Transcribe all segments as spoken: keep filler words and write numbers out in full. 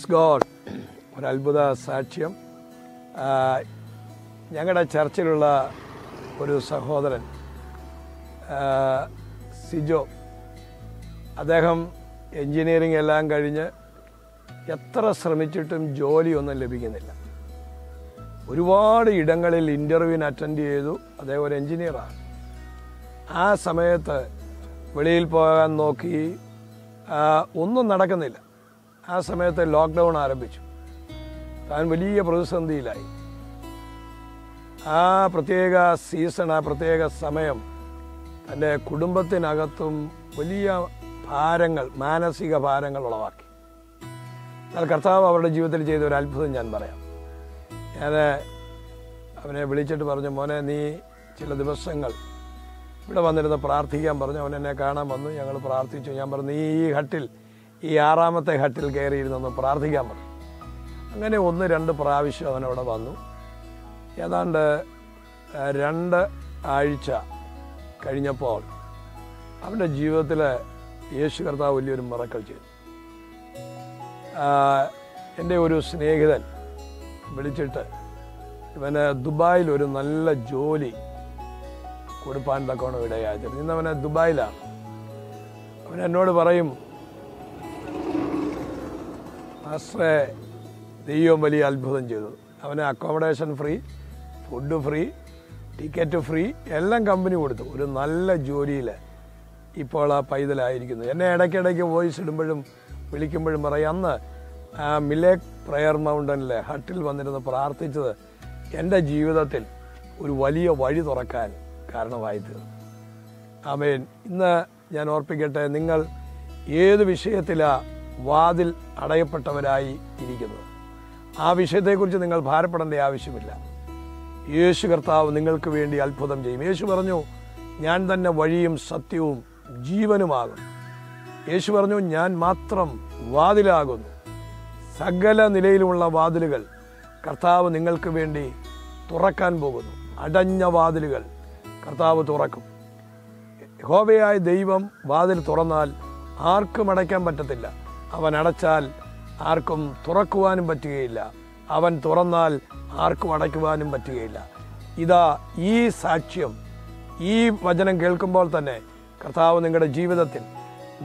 Praise God. ഒരു അത്ഭുത സാക്ഷ്യം. ഞങ്ങളുടെ ചർച്ചിലുള്ള ഒരു സഹോദരൻ സിജോ, അദ്ദേഹം എൻജിനീയറിംഗ് എല്ലാം കഴിഞ്ഞ് എത്ര ശ്രമിച്ചിട്ടും ജോലിയൊന്നും ലഭിക്കുന്നില്ല. ഒരുപാട് ഇടങ്ങളിൽ ഇൻ്റർവ്യൂവിന് അറ്റൻഡ് ചെയ്തു. അദ്ദേഹം ഒരു എൻജിനീയറാണ്. ആ സമയത്ത് വെളിയിൽ പോകാൻ നോക്കി, ഒന്നും നടക്കുന്നില്ല. ആ സമയത്ത് ലോക്ക്ഡൗൺ ആരംഭിച്ചു. താൻ വലിയ പ്രതിസന്ധിയിലായി. ആ പ്രത്യേക സീസൺ, ആ പ്രത്യേക സമയം തൻ്റെ കുടുംബത്തിനകത്തും വലിയ ഭാരങ്ങൾ, മാനസിക ഭാരങ്ങൾ ഉളവാക്കി. എന്നാൽ കർത്താവ് അവരുടെ ജീവിതത്തിൽ ചെയ്ത ഒരു അത്ഭുതം ഞാൻ പറയാം. ഞാൻ അവനെ വിളിച്ചിട്ട് പറഞ്ഞു, മോനെ നീ ചില ദിവസങ്ങൾ ഇവിടെ വന്നിരുന്ന് പ്രാർത്ഥിക്കാൻ പറഞ്ഞു. അവൻ എന്നെ കാണാൻ വന്നു, ഞങ്ങൾ പ്രാർത്ഥിച്ചു. ഞാൻ പറഞ്ഞു, നീ ഈ ഹട്ടിൽ, ഈ ആറാമത്തെ ഹട്ടിൽ കയറിയിരുന്നൊന്ന് പ്രാർത്ഥിക്കാൻ പറഞ്ഞു. അങ്ങനെ ഒന്ന് രണ്ട് പ്രാവശ്യം അവനവിടെ വന്നു. ഏതാണ്ട് രണ്ട് ആഴ്ച കഴിഞ്ഞപ്പോൾ അവൻ്റെ ജീവിതത്തിൽ യേശു കർത്താവ് വലിയൊരു മിറക്കിൾ ചെയ്തു. എൻ്റെ ഒരു സ്നേഹിതൻ വിളിച്ചിട്ട് ഇവന് ദുബായിൽ ഒരു നല്ല ജോലി കൊടുപ്പാൻ തക്കോണ ഇടയായിരുന്നു. ഇന്നവന് ദുബായിലാണ്. അവൻ എന്നോട് പറയും, മാസ്റ്ററെ ദൈവം വലിയ അത്ഭുതം ചെയ്തു. അവന് accommodation free, food free, ticket free, എല്ലാം കമ്പനി കൊടുത്തു. ഒരു നല്ല ജോലിയിൽ ഇപ്പോൾ ആ പൈതലായിരിക്കുന്നു. എന്നെ ഇടയ്ക്കിടയ്ക്ക് വോയിസ് ഇടുമ്പോഴും വിളിക്കുമ്പോഴും പറയും, അന്ന് ആ മിലേക്ക് പ്രയർ മൗണ്ടനിലെ ഹട്ടിൽ വന്നിരുന്ന് പ്രാർത്ഥിച്ചത് എൻ്റെ ജീവിതത്തിൽ ഒരു വലിയ വഴി തുറക്കാൻ കാരണമായി തീർന്നു. ആമേൻ. ഇന്ന് ഞാൻ ഓർപ്പിക്കട്ടെ, നിങ്ങൾ ഏത് വിഷയത്തിലാണ് വാതിൽ അടയപ്പെട്ടവരായി ഇരിക്കുന്നത്? ആ വിഷയത്തെക്കുറിച്ച് നിങ്ങൾ ഭാരപ്പെടേണ്ട ആവശ്യമില്ല. യേശു കർത്താവ് നിങ്ങൾക്ക് വേണ്ടി അത്ഭുതം ചെയ്യും. യേശു പറഞ്ഞു, ഞാൻ തന്നെ വഴിയും സത്യവും ജീവനുമാകും. യേശു പറഞ്ഞു, ഞാൻ മാത്രം വാതിലാകുന്നു. സകല നിലയിലുമുള്ള വാതിലുകൾ കർത്താവ് നിങ്ങൾക്ക് വേണ്ടി തുറക്കാൻ പോകുന്നു. അടഞ്ഞ വാതിലുകൾ കർത്താവ് തുറക്കും. യഹോവയായ ദൈവം വാതിൽ തുറന്നാൽ ആർക്കും അടയ്ക്കാൻ പറ്റത്തില്ല. അവൻ അടച്ചാൽ ആർക്കും തുറക്കുവാനും പറ്റുകയില്ല. അവൻ തുറന്നാൽ ആർക്കും അടയ്ക്കുവാനും പറ്റുകയില്ല. ഇതാ ഈ സാക്ഷ്യം, ഈ വചനം കേൾക്കുമ്പോൾ തന്നെ കർത്താവ് നിങ്ങളുടെ ജീവിതത്തിൽ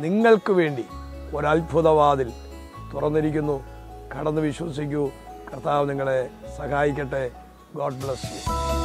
നിങ്ങൾക്ക് വേണ്ടി ഒരത്ഭുതവാതിൽ തുറന്നിരിക്കുന്നു. കടന്ന് വിശ്വസിക്കൂ. കർത്താവ് നിങ്ങളെ സഹായിക്കട്ടെ. God bless U.